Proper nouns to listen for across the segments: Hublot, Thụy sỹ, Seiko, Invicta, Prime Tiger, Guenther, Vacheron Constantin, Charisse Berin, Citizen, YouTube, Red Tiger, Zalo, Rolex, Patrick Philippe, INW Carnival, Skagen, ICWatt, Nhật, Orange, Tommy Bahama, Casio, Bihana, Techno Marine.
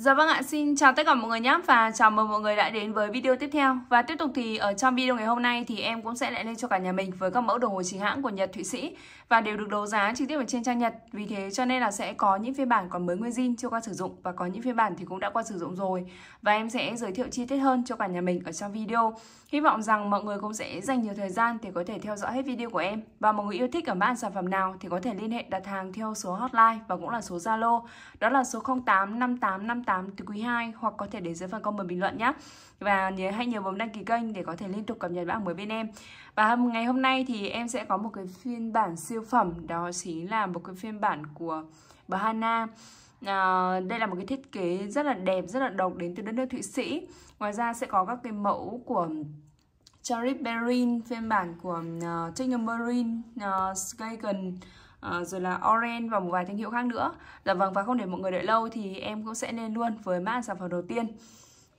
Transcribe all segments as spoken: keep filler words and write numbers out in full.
Dạ vâng ạ, xin chào tất cả mọi người nhé và chào mừng mọi người đã đến với video tiếp theo. Và tiếp tục thì ở trong video ngày hôm nay thì em cũng sẽ lại lên cho cả nhà mình với các mẫu đồng hồ chính hãng của Nhật, Thụy Sĩ và đều được đấu giá trực tiếp ở trên trang Nhật. Vì thế cho nên là sẽ có những phiên bản còn mới nguyên zin chưa qua sử dụng và có những phiên bản thì cũng đã qua sử dụng rồi. Và em sẽ giới thiệu chi tiết hơn cho cả nhà mình ở trong video. Hy vọng rằng mọi người cũng sẽ dành nhiều thời gian để có thể theo dõi hết video của em. Và mọi người yêu thích ở mã sản phẩm nào thì có thể liên hệ đặt hàng theo số hotline và cũng là số Zalo, đó là số không tám năm tám năm tám từ quý hai, hoặc có thể để dưới phần comment bình luận nhé. Và nhớ hãy nhớ bấm đăng ký kênh để có thể liên tục cập nhật mã hàng mới bên em. Và ngày hôm nay thì em sẽ có một cái phiên bản siêu phẩm, đó chính là một cái phiên bản của Bihana. À, đây là một cái thiết kế rất là đẹp, rất là độc đến từ đất nước Thụy Sĩ. Ngoài ra sẽ có các cái mẫu của Charisse Berin, phiên bản của uh, Techno Marine, uh, Skagen, uh, rồi là Orange và một vài thương hiệu khác nữa. Dạ vâng, và không để mọi người đợi lâu thì em cũng sẽ lên luôn với mã sản phẩm đầu tiên.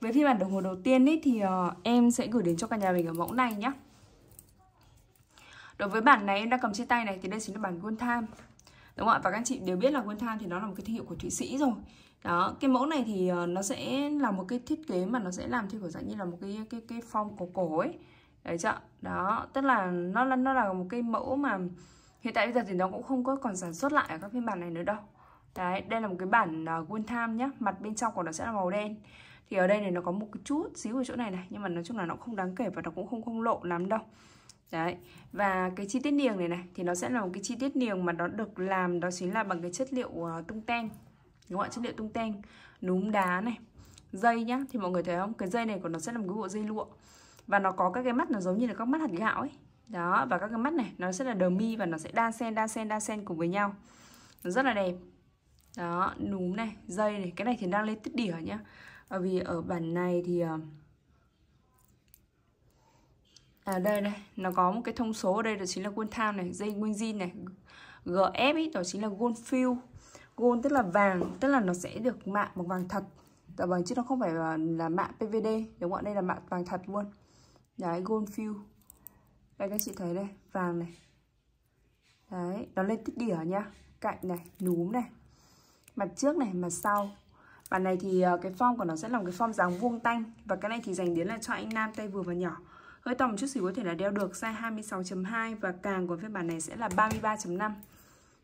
Với phiên bản đồng hồ đầu tiên ấy, thì uh, em sẽ gửi đến cho cả nhà mình ở mẫu này nhé. Đối với bản này em đang cầm trên tay này thì đây chính là bản Guenther, đúng không ạ? Và các chị đều biết là Guenther thì nó là một cái thương hiệu của Thụy Sĩ rồi. Đó, cái mẫu này thì nó sẽ là một cái thiết kế mà nó sẽ làm theo kiểu dạng như là một cái cái cái phong cổ cổ ấy. Đấy chưa? Đó, tức là nó là nó là một cái mẫu mà hiện tại bây giờ thì nó cũng không có còn sản xuất lại ở các phiên bản này nữa đâu. Đấy, đây là một cái bản Guenther nhá, mặt bên trong của nó sẽ là màu đen. Thì ở đây này nó có một cái chút xíu ở chỗ này này, nhưng mà nói chung là nó không đáng kể và nó cũng không không lộ lắm đâu. Đấy, và cái chi tiết niềng này này thì nó sẽ là một cái chi tiết niềng mà nó được làm đó chính là bằng cái chất liệu uh, tung ten, đúng không ạ? Chất liệu tung ten, núm đá này, dây nhá, thì mọi người thấy không? Cái dây này của nó sẽ là một cái bộ dây lụa và nó có các cái mắt nó giống như là các mắt hạt gạo ấy. Đó, và các cái mắt này nó sẽ là đờ mi và nó sẽ đan xen đan xen đan xen cùng với nhau, nó rất là đẹp. Đó, núm này, dây này, cái này thì đang lên tít đỉa nhá, bởi vì ở bản này thì uh, À đây đây, nó có một cái thông số ở đây đó chính là Guenther này, dây nguyên zin này, giê ép ấy, đó chính là gold fill. Gold tức là vàng, tức là nó sẽ được mạ bằng vàng thật. Tại vâng chứ nó không phải là, là mạ pê vê đê, đúng không ạ? Đây là mạ vàng thật luôn. Đấy, gold fill. Đây các chị thấy đây, vàng này. Đấy, nó lên tích đỉa nhá, cạnh này, núm này, mặt trước này, mặt sau. Bản này thì cái form của nó sẽ là một cái form dáng vuông tanh. Và cái này thì dành đến là cho anh nam tay vừa và nhỏ, hơi to một chút xíu có thể là đeo được, size hai mươi sáu chấm hai và càng của phiên bản này sẽ là ba mươi ba chấm năm.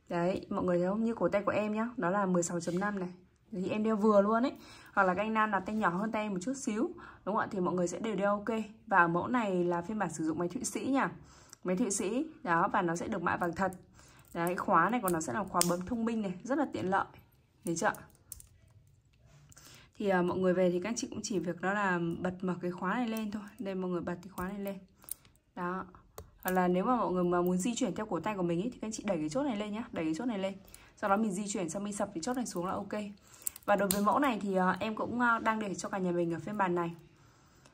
Đấy, mọi người thấy không? Như cổ tay của em nhá, đó là mười sáu chấm năm này. Thì em đeo vừa luôn ấy. Hoặc là các anh nam là tay nhỏ hơn tay em một chút xíu, đúng không ạ? Thì mọi người sẽ đều đeo ok. Và ở mẫu này là phiên bản sử dụng máy Thụy Sĩ nha. Máy Thụy Sĩ, đó, và nó sẽ được mạ vàng thật. Đấy, khóa này của nó sẽ là khóa bấm thông minh này, rất là tiện lợi. Đấy chưa? Thì à, mọi người về thì các chị cũng chỉ việc đó là bật mở cái khóa này lên thôi. Đây mọi người bật cái khóa này lên. Đó. Hoặc là nếu mà mọi người mà muốn di chuyển theo cổ tay của mình ấy, thì các chị đẩy cái chốt này lên nhá, đẩy cái chốt này lên. Sau đó mình di chuyển xong mình sập cái chốt này xuống là ok. Và đối với mẫu này thì à, em cũng đang để cho cả nhà mình ở phiên bản này.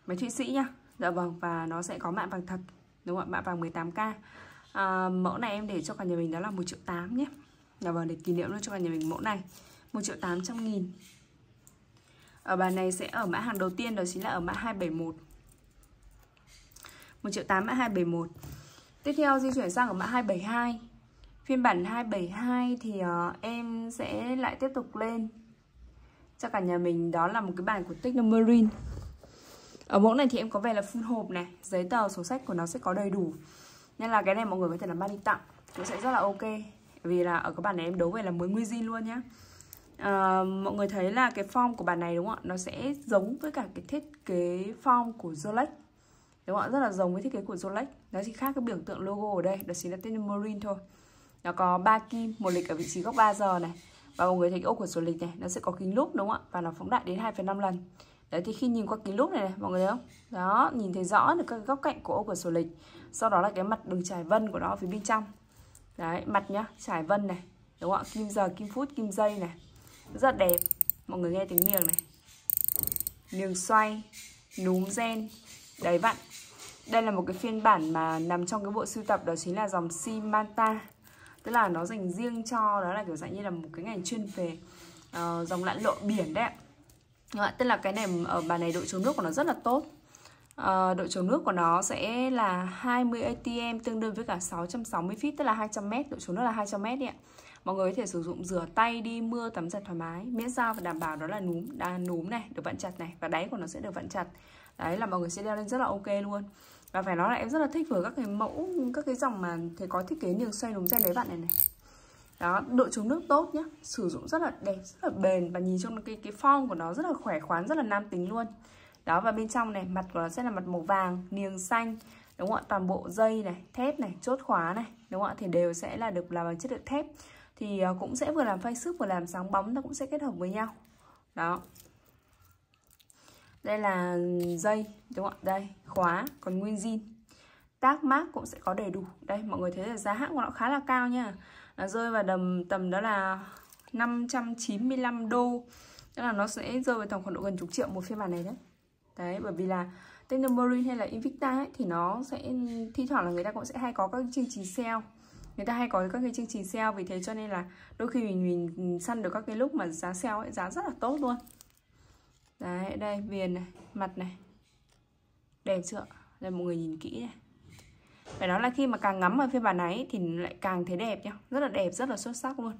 Máy Thụy Sĩ nhá. Dạ vâng, và nó sẽ có mạ vàng thật, đúng không ạ? Mạ vàng mười tám K. À, mẫu này em để cho cả nhà mình đó là một triệu tám nhé. Dạ vâng, để kỷ niệm luôn cho cả nhà mình mẫu này. một triệu tám trăm nghìn. Ở bàn này sẽ ở mã hàng đầu tiên, đó chính là ở mã hai bảy mốt, một triệu tám mã hai bảy mốt. Tiếp theo di chuyển sang ở mã hai bảy hai. Phiên bản hai bảy hai thì uh, em sẽ lại tiếp tục lên cho cả nhà mình, đó là một cái bản của Techno Marine. Ở mẫu này thì em có vẻ là full hộp này, giấy tờ sổ sách của nó sẽ có đầy đủ, nên là cái này mọi người có thể làm ban đi tặng cũng sẽ rất là ok. Vì là ở cái bản này em đấu về là mới nguyên zin luôn nhá. À, mọi người thấy là cái form của bản này đúng không ạ? Nó sẽ giống với cả cái thiết kế form của Rolex, đúng không ạ? Rất là giống với thiết kế của Rolex. Nó chỉ khác cái biểu tượng logo ở đây, đó chính là tên Marine thôi. Nó có ba kim, một lịch ở vị trí góc ba giờ này. Và mọi người thấy cái ô của sổ lịch này, nó sẽ có kính lúp đúng không ạ? Và nó phóng đại đến hai phẩy năm lần. Đấy, thì khi nhìn qua kính lúp này này, mọi người thấy không? Đó, nhìn thấy rõ được các góc cạnh của ô của sổ lịch. Sau đó là cái mặt đường trải vân của nó ở phía bên trong. Đấy, mặt nhá, trải vân này, đúng không ạ? Kim giờ, kim phút, kim giây này, rất đẹp. Mọi người nghe tiếng niềng này, niềng xoay, núm gen, đáy vặn. Đây là một cái phiên bản mà nằm trong cái bộ sưu tập, đó chính là dòng Simanta, tức là nó dành riêng cho, đó là kiểu dạng như là một cái ngành chuyên về uh, dòng lặn lội biển đấy ạ. Tức là cái này ở bàn này độ chống nước của nó rất là tốt. uh, Độ chống nước của nó sẽ là hai mươi A T M, tương đương với cả sáu trăm sáu mươi feet, tức là hai trăm mét. Độ chống nước là hai trăm mét đấy ạ. Mọi người có thể sử dụng rửa tay, đi mưa, tắm giặt thoải mái, miễn sao và đảm bảo đó là núm, đa núm này, được vặn chặt này, và đáy của nó sẽ được vặn chặt. Đấy là mọi người sẽ đeo lên rất là ok luôn. Và phải nói là em rất là thích với các cái mẫu, các cái dòng mà thì có thiết kế nhiều xoay núm gen đấy bạn này này. Đó, độ chống nước tốt nhá, sử dụng rất là đẹp, rất là bền, và nhìn trong cái cái form của nó rất là khỏe khoắn, rất là nam tính luôn. Đó, và bên trong này mặt của nó sẽ là mặt màu vàng, niềng xanh, đúng không ạ? Toàn bộ dây này, thép này, chốt khóa này, đúng không ạ? Thì đều sẽ là được làm bằng chất liệu thép. Thì cũng sẽ vừa làm phai sức vừa làm sáng bóng, nó cũng sẽ kết hợp với nhau. Đó. Đây là dây, đúng không ạ? Đây, khóa, còn nguyên zin. Tác mác cũng sẽ có đầy đủ. Đây, mọi người thấy là giá hãng của nó khá là cao nha. Nó rơi vào tầm tầm đó là năm trăm chín mươi lăm đô. Tức là nó sẽ rơi vào tầm khoảng độ gần chục triệu một phiên bản này đấy. Đấy, bởi vì là Techno Marine hay là Invicta ấy, thì nó sẽ thi thoảng là người ta cũng sẽ hay có các chương trình sale. Người ta hay có các cái chương trình sale, vì thế cho nên là đôi khi mình, mình săn được các cái lúc mà giá sale ấy, giá rất là tốt luôn. Đấy, đây, viền này, mặt này. Đẹp chưa? Đây, mọi người nhìn kỹ này. Phải nói là khi mà càng ngắm vào phiên bản này thì lại càng thấy đẹp nhá. Rất là đẹp, rất là xuất sắc luôn.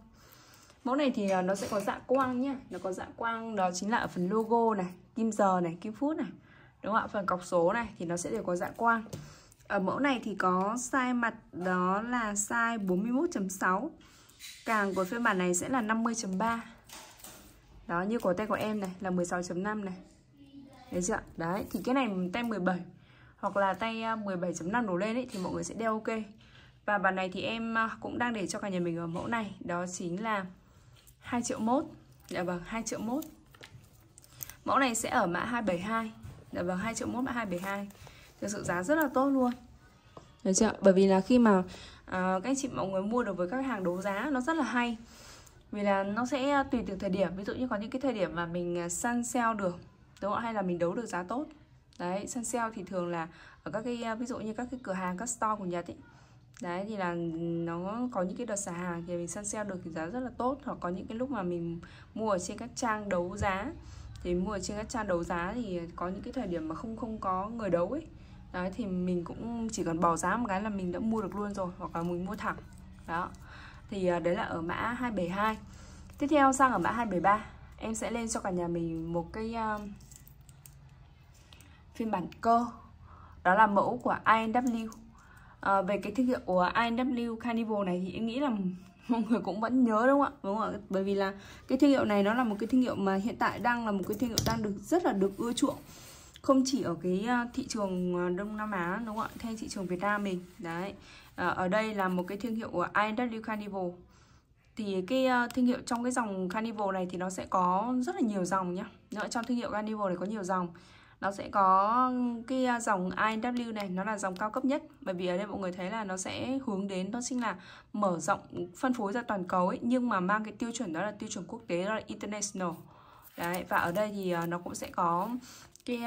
Mẫu này thì nó sẽ có dạng quang nhá. Nó có dạng quang, đó chính là ở phần logo này, kim giờ này, kim phút này, đúng không ạ? Phần cọc số này thì nó sẽ đều có dạng quang. Ở mẫu này thì có size mặt đó là size bốn mươi mốt chấm sáu. Càng của phiên bản này sẽ là năm mươi chấm ba. Đó, như của tay của em này là mười sáu chấm năm này. Đấy chưa? Đấy, thì cái này tay mười bảy hoặc là tay mười bảy chấm năm đổ lên ấy, thì mọi người sẽ đeo ok. Và bản này thì em cũng đang để cho cả nhà mình ở mẫu này. Đó chính là hai triệu mốt. Dạ vâng, hai triệu mốt. Mẫu này sẽ ở mã hai bảy hai. Dạ vâng, hai triệu mốt mã hai bảy hai. Thực sự giá rất là tốt luôn. Được chưa? Bởi vì là khi mà à, các chị mọi người mua được với các hàng đấu giá nó rất là hay. Vì là nó sẽ tùy từng thời điểm. Ví dụ như có những cái thời điểm mà mình săn sale được, đúng không? Hay là mình đấu được giá tốt. Đấy, săn sale thì thường là ở các cái ví dụ như các cái cửa hàng, các store của Nhật ấy. Đấy thì là nó có những cái đợt xả hàng thì mình săn sale được thì giá rất là tốt. Hoặc có những cái lúc mà mình mua ở trên các trang đấu giá, thì mua ở trên các trang đấu giá thì có những cái thời điểm mà không không có người đấu ấy. Đấy thì mình cũng chỉ cần bỏ giá một cái là mình đã mua được luôn rồi, hoặc là mình mua thẳng. Đó. Thì đấy là ở mã hai bảy hai. Tiếp theo sang ở mã hai bảy ba, em sẽ lên cho cả nhà mình một cái uh, phiên bản cơ. Đó là mẫu của i en vê. À, về cái thương hiệu của i en vê Carnival này thì em nghĩ là mọi người cũng vẫn nhớ đúng không ạ? Đúng không ạ? Bởi vì là cái thương hiệu này nó là một cái thương hiệu mà hiện tại đang là một cái thương hiệu đang được rất là được ưa chuộng. Không chỉ ở cái thị trường Đông Nam Á đúng không ạ? Thay thị trường Việt Nam mình. Đấy. À, ở đây là một cái thương hiệu của i en vê Carnival. Thì cái thương hiệu trong cái dòng Carnival này thì nó sẽ có rất là nhiều dòng nhá. Nữa, trong thương hiệu Carnival này có nhiều dòng. Nó sẽ có cái dòng i en vê này, nó là dòng cao cấp nhất. Bởi vì ở đây mọi người thấy là nó sẽ hướng đến, đó chính là mở rộng, phân phối ra toàn cầu ấy. Nhưng mà mang cái tiêu chuẩn đó là tiêu chuẩn quốc tế, đó là international. Đấy, và ở đây thì nó cũng sẽ có cái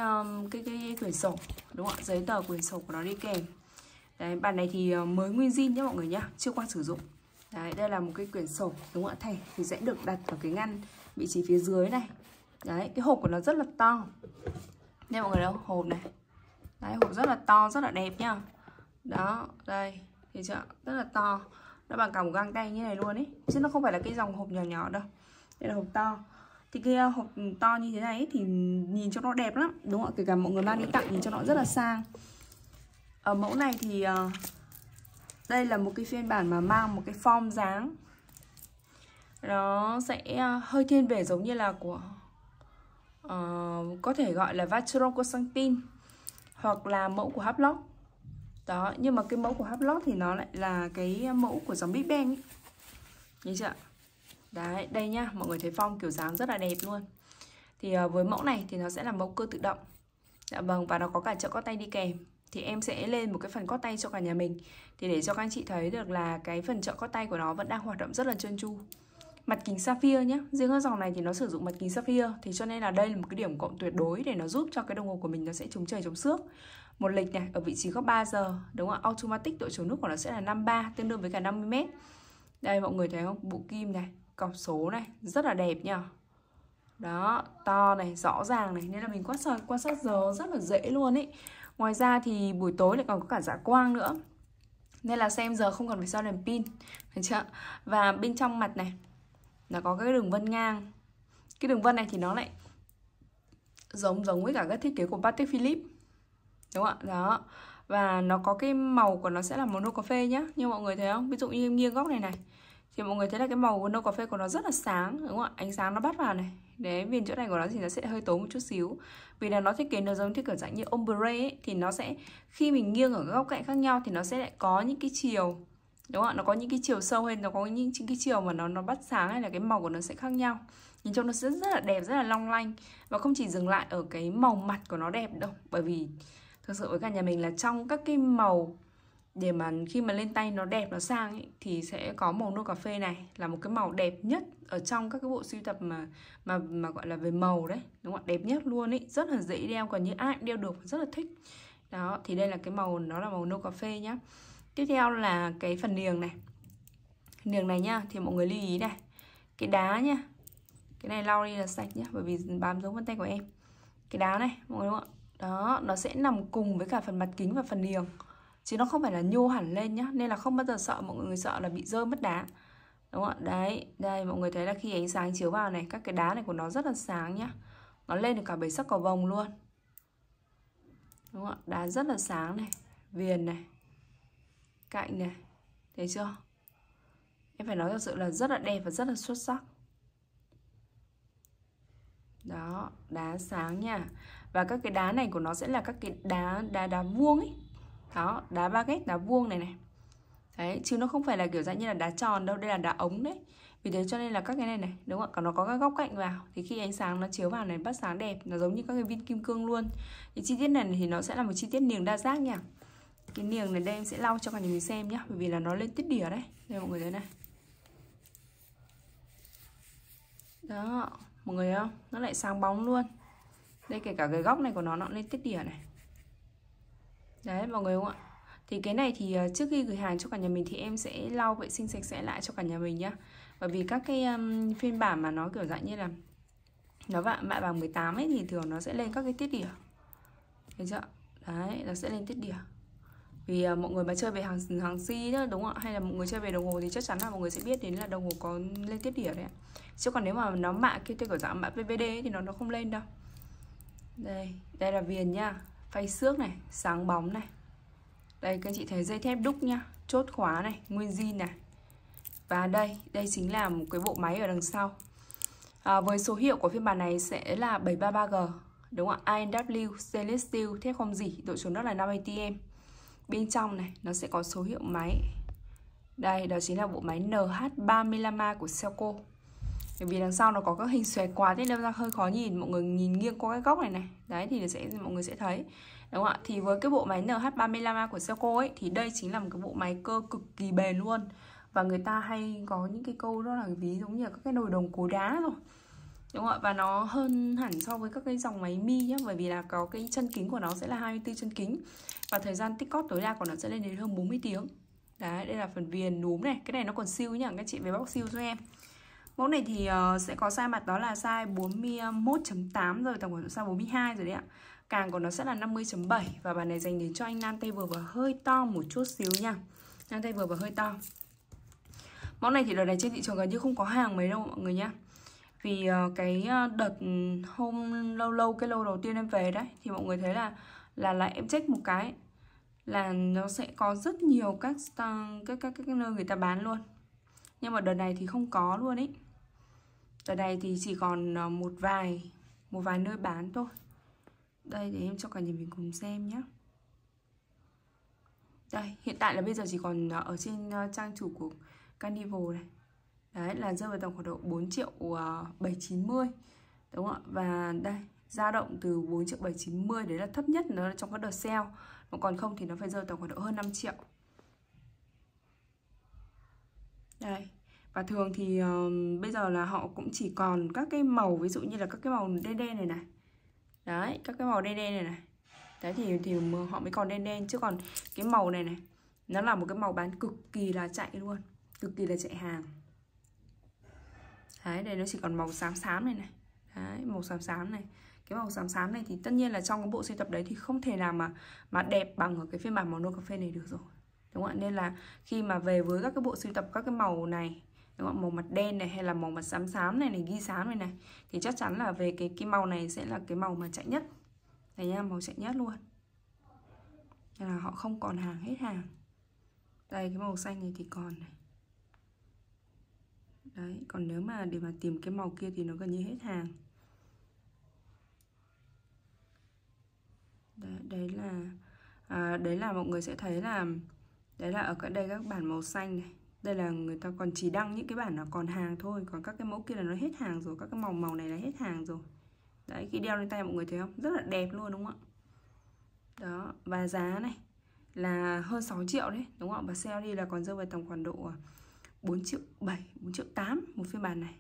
cái, cái quyển sổ, đúng không ạ? Giấy tờ quyển sổ của nó đi kèm. Đấy, bản này thì mới nguyên zin nhé mọi người nhá, chưa qua sử dụng. Đấy, đây là một cái quyển sổ, đúng không ạ? Thẻ thì sẽ được đặt ở cái ngăn vị trí phía dưới này. Đấy, cái hộp của nó rất là to. Đây mọi người đâu, hộp này. Đấy, hộp rất là to, rất là đẹp nhá. Đó, đây, thấy chưa? Rất là to. Nó bằng cả một găng tay như này luôn ấy. Chứ nó không phải là cái dòng hộp nhỏ nhỏ đâu. Đây là hộp to. Thì cái hộp to như thế này ấy, thì nhìn cho nó đẹp lắm. Đúng không? Kể cả mọi người mang đi tặng nhìn cho nó rất là sang. Ở mẫu này thì đây là một cái phiên bản mà mang một cái form dáng. Nó sẽ hơi thiên về giống như là của Uh, có thể gọi là Vacheron Constantin hoặc là mẫu của Hublot. Đó, nhưng mà cái mẫu của Hublot thì nó lại là cái mẫu của dòng Big Bang ấy. Đấy chưa? Đấy, đây nhá, mọi người thấy form kiểu dáng rất là đẹp luôn. Thì uh, với mẫu này thì nó sẽ là mẫu cơ tự động. Dạ vâng, và nó có cả chợ cót tay đi kèm. Thì em sẽ lên một cái phần cót tay cho cả nhà mình, thì để cho các anh chị thấy được là cái phần chợ cót tay của nó vẫn đang hoạt động rất là trơn tru. Mặt kính sapphire nhé, riêng cái dòng này thì nó sử dụng mặt kính sapphire, thì cho nên là đây là một cái điểm cộng tuyệt đối để nó giúp cho cái đồng hồ của mình nó sẽ chống trời chống xước. Một lịch này ở vị trí góc ba giờ, đúng không? Automatic, độ chống nước của nó sẽ là năm mươi ba, tương đương với cả năm mươi mét. Đây mọi người thấy không? Bộ kim này, cọc số này, rất là đẹp nhá. Đó, to này, rõ ràng này, nên là mình quan sát quan sát giờ rất là dễ luôn ấy. Ngoài ra thì buổi tối lại còn có cả dạ quang nữa. Nên là xem giờ không cần phải soi đèn pin, được chưa? Và bên trong mặt này nó có cái đường vân ngang. Cái đường vân này thì nó lại giống giống với cả các thiết kế của Patrick Philippe, đúng không ạ? Đó. Và nó có cái màu của nó sẽ là màu nâu cà phê nhá. Như mọi người thấy không? Ví dụ như nghiêng góc này này thì mọi người thấy là cái màu nâu cà phê của nó rất là sáng, đúng không ạ? Ánh sáng nó bắt vào này. Đấy, viền chỗ này của nó thì nó sẽ hơi tối một chút xíu. Vì là nó thiết kế nó giống thiết kế dạng như ombre ấy, thì nó sẽ khi mình nghiêng ở các góc cạnh khác nhau thì nó sẽ lại có những cái chiều, đúng không ạ? Nó có những cái chiều sâu hay nó có những cái chiều mà nó nó bắt sáng, hay là cái màu của nó sẽ khác nhau. Nhìn trông nó sẽ rất là đẹp, rất là long lanh. Và không chỉ dừng lại ở cái màu mặt của nó đẹp đâu, bởi vì thực sự với cả nhà mình là trong các cái màu để mà khi mà lên tay nó đẹp, nó sang ấy, thì sẽ có màu nâu cà phê này là một cái màu đẹp nhất ở trong các cái bộ sưu tập mà mà mà gọi là về màu đấy, đúng không? Đẹp nhất luôn ấy, rất là dễ đeo, còn như ai cũng đeo được, rất là thích. Đó, thì đây là cái màu, nó là màu nâu cà phê nhá. Tiếp theo là cái phần niềng này. Niềng này nhá, thì mọi người lưu ý này. Cái đá nhá. Cái này lau đi là sạch nhá, bởi vì bám dấu vân tay của em. Cái đá này, mọi người đúng không ạ? Đó, nó sẽ nằm cùng với cả phần mặt kính và phần niềng, chứ nó không phải là nhô hẳn lên nhá, nên là không bao giờ sợ, mọi người sợ là bị rơi mất đá, đúng không ạ? Đấy, đây mọi người thấy là khi ánh sáng chiếu vào này, các cái đá này của nó rất là sáng nhá, nó lên được cả bảy sắc cầu vồng luôn, đúng không ạ? Đá rất là sáng này, viền này, cạnh này, thấy chưa? Em phải nói thật sự là rất là đẹp và rất là xuất sắc. Đó, đá sáng nha. Và các cái đá này của nó sẽ là các cái đá đá đá vuông ấy. Đó, đá baguette, đá vuông này này. Đấy, chứ nó không phải là kiểu dạng như là đá tròn đâu, đây là đá ống đấy. Vì thế cho nên là các cái này này, đúng không ạ? Còn nó có các góc cạnh vào, thì khi ánh sáng nó chiếu vào này bắt sáng đẹp, nó giống như các cái viên kim cương luôn. Thì chi tiết này thì nó sẽ là một chi tiết niềng đa giác nha. Cái niềng này đây em sẽ lau cho cả nhà mình xem nhá, bởi vì là nó lên tiết đỉa đấy. Đây mọi người thấy này. Đó, mọi người thấy không? Nó lại sáng bóng luôn. Đây kể cả cái góc này của nó nó lên tiết đỉa này. Đấy mọi người đúng không ạ? Thì cái này thì trước khi gửi hàng cho cả nhà mình thì em sẽ lau vệ sinh sạch sẽ lại cho cả nhà mình nhá. Bởi vì các cái um, phiên bản mà nó kiểu dạng như là nó vạ mạ vàng mười tám ấy thì thường nó sẽ lên các cái tiết đỉa. Thấy chưa? Đấy, nó sẽ lên tiết đỉa. Vì uh, mọi người mà chơi về hàng hàng si đó, đúng không ạ? Hay là mọi người chơi về đồng hồ thì chắc chắn là mọi người sẽ biết đến là đồng hồ có lên tiết đỉa đấy ạ. Chứ còn nếu mà nó mạ kia theo kiểu dạng mạ pê vê đê ấy, thì nó nó không lên đâu. Đây, đây là viền nha. Phay xước này, sáng bóng này. Đây các chị thấy dây thép đúc nhá, chốt khóa này, nguyên zin này. Và đây, đây chính là một cái bộ máy ở đằng sau. à, Với số hiệu của phiên bản này sẽ là bảy ba ba G, đúng không ạ? i en vê Celestial, thép không rỉ, độ chuẩn đất là năm A T M. Bên trong này nó sẽ có số hiệu máy. Đây, đó chính là bộ máy N H ba mươi lăm A của Seiko. Bởi vì đằng sau nó có các hình xòe quá thế nên ra hơi khó nhìn, mọi người nhìn nghiêng qua cái góc này này. Đấy thì sẽ mọi người sẽ thấy. Đúng không ạ? Thì với cái bộ máy N H ba mươi lăm A của Seiko ấy thì đây chính là một cái bộ máy cơ cực kỳ bền luôn. Và người ta hay có những cái câu đó là ví giống như là các cái nồi đồng cối đá rồi. Đúng không ạ? Và nó hơn hẳn so với các cái dòng máy Mi nhá, bởi vì là có cái chân kính của nó sẽ là hai mươi tư chân kính và thời gian tích cóp tối đa của nó sẽ lên đến hơn bốn mươi tiếng. Đấy, đây là phần viền núm này, cái này nó còn siêu nhá, các chị về bóc siêu cho em. Mẫu này thì uh, sẽ có size mặt đó là size bốn mươi mốt chấm tám rồi, tổng khoảng size bốn mươi hai rồi đấy ạ. Càng của nó sẽ là năm mươi chấm bảy và bản này dành đến cho anh nam tay vừa và hơi to một chút xíu nha. Nam tay vừa và hơi to. Mẫu này thì đợt này trên thị trường gần như không có hàng mấy đâu mọi người nhá. Vì uh, cái đợt hôm lâu lâu cái lâu đầu tiên em về đấy thì mọi người thấy là là là em check một cái là nó sẽ có rất nhiều các các các, các, các nơi người ta bán luôn. Nhưng mà đợt này thì không có luôn ấy. Đợt này thì chỉ còn một vài Một vài nơi bán thôi. Đây để em cho cả nhà mình cùng xem nhé. Đây hiện tại là bây giờ chỉ còn ở trên trang chủ của Carnival này. Đấy là rơi vào tổng khoảng độ bốn triệu bảy trăm chín mươi. Đúng không ạ? Và đây dao động từ bốn triệu bảy trăm chín mươi. Đấy là thấp nhất nó trong các đợt sale. Còn không thì nó phải rơi vào tổng khoảng độ hơn năm triệu. Đây. Và thường thì uh, bây giờ là họ cũng chỉ còn các cái màu, ví dụ như là các cái màu đen đen này này. Đấy, các cái màu đen đen này này. Đấy thì, thì họ mới còn đen đen. Chứ còn cái màu này này, nó là một cái màu bán cực kỳ là chạy luôn, cực kỳ là chạy hàng. Đấy, đây nó chỉ còn màu xám xám này này. Đấy, màu xám xám này. Cái màu xám xám này thì tất nhiên là trong cái bộ sưu tập đấy thì không thể nào mà Mà đẹp bằng ở cái phiên bản màu nâu cà phê này được rồi. đúng không ạ? Nên là khi mà về với các cái bộ sưu tập các cái màu này, đúng không? Màu mặt đen này hay là màu mặt xám xám này này, ghi xám này này, thì chắc chắn là về cái cái màu này sẽ là cái màu mà chạy nhất. Đấy nha, màu chạy nhất luôn. Nên là họ không còn hàng, hết hàng. Đây, cái màu xanh này thì còn này. Đấy, còn nếu mà để mà tìm cái màu kia thì nó gần như hết hàng. Đấy, đấy là à, đấy là mọi người sẽ thấy là đấy là ở cả đây các bản màu xanh này. Đây là người ta còn chỉ đăng những cái bản nó còn hàng thôi, còn các cái mẫu kia là nó hết hàng rồi, các cái màu màu này là hết hàng rồi. Đấy, khi đeo lên tay mọi người thấy không? Rất là đẹp luôn đúng không ạ? Đó, và giá này là hơn sáu triệu đấy, đúng không ạ? Và sale đi là còn rơi vào tầm khoảng độ bốn triệu bảy, bốn triệu tám một phiên bản này.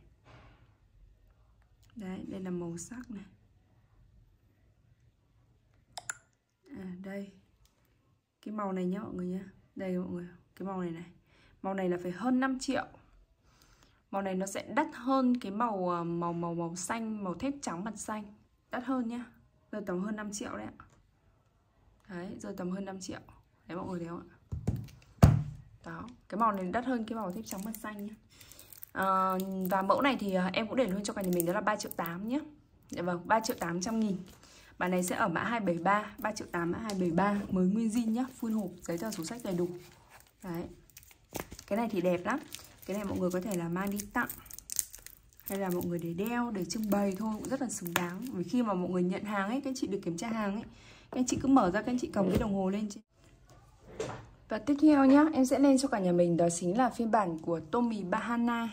Đấy, đây là màu sắc này. À, đây. Cái màu này nhá mọi người nhá. Đây mọi người, cái màu này này. Màu này là phải hơn năm triệu. Màu này nó sẽ đắt hơn cái màu màu màu màu xanh, màu thép trắng mặt xanh. Đắt hơn nhá. Rồi tầm hơn năm triệu đấy ạ. Đấy, rồi tầm hơn năm triệu. Đấy mọi người thấy không ạ? Đó, cái màu này đắt hơn cái màu thép trắng mặt xanh nhá. À, và mẫu này thì em cũng để luôn cho cả nhà mình, đó là ba triệu tám nhé. Dạ vâng, ba triệu tám trăm nghìn. Bạn này sẽ ở mã hai bảy ba, ba triệu tám mã hai bảy ba, mới nguyên zin nhá, full hộp, giấy tờ sổ sách đầy đủ. Đấy. Cái này thì đẹp lắm. Cái này mọi người có thể là mang đi tặng hay là mọi người để đeo, để trưng bày thôi cũng rất là xứng đáng. Vì khi mà mọi người nhận hàng ấy, các chị được kiểm tra hàng ấy, các chị cứ mở ra các chị cầm cái đồng hồ lên. Và tiếp theo nhá, em sẽ lên cho cả nhà mình, đó chính là phiên bản của Tommy Bahama.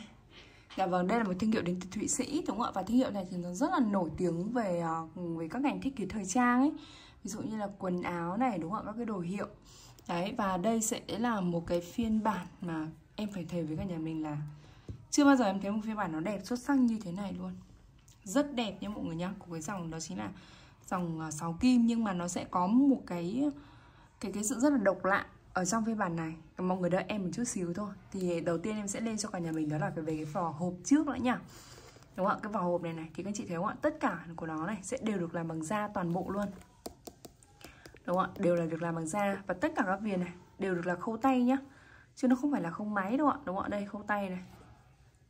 Dạ vâng, đây là một thương hiệu đến từ Thụy Sĩ đúng không ạ? Và thương hiệu này thì nó rất là nổi tiếng về với các ngành thiết kế thời trang ấy. Ví dụ như là quần áo này đúng không ạ, các cái đồ hiệu. Đấy, và đây sẽ là một cái phiên bản mà em phải thề với cả nhà mình là chưa bao giờ em thấy một phiên bản nó đẹp xuất sắc như thế này luôn. Rất đẹp nha mọi người nhá, của cái dòng đó chính là dòng sáu kim, nhưng mà nó sẽ có một cái cái cái sự rất là độc lạ ở trong phiên bản này. Mọi người đợi em một chút xíu thôi. Thì đầu tiên em sẽ lên cho cả nhà mình, đó là về cái vỏ hộp trước đã nhá. Đúng không ạ? Cái vỏ hộp này này thì các chị thấy không ạ? Tất cả của nó này sẽ đều được làm bằng da toàn bộ luôn. Đúng không ạ? Đều là được làm bằng da, và tất cả các viền này đều được là khâu tay nhá. Chứ nó không phải là khâu máy đâu ạ. Đúng không ạ? Đây khâu tay này.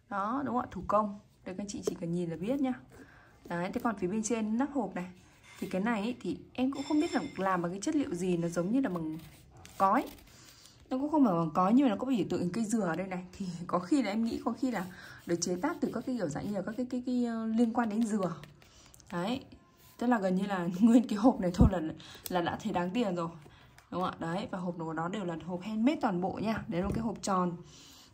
Đó, đúng không ạ? Thủ công. Đây các chị chỉ cần nhìn là biết nhá. Đấy, thế còn phía bên trên nắp hộp này thì cái này ấy, thì em cũng không biết là làm bằng cái chất liệu gì, nó giống như là bằng cói. Nó cũng không phải bằng cói nhưng mà nó có biểu tượng cây dừa ở đây này, thì có khi là em nghĩ có khi là được chế tác từ các cái kiểu dạng như là các cái cái, cái, cái liên quan đến dừa. Đấy, tức là gần như là nguyên cái hộp này thôi là là đã thấy đáng tiền rồi. Đúng không ạ? Đấy, và hộp của nó đều là hộp handmade toàn bộ nha. Đấy là cái hộp tròn.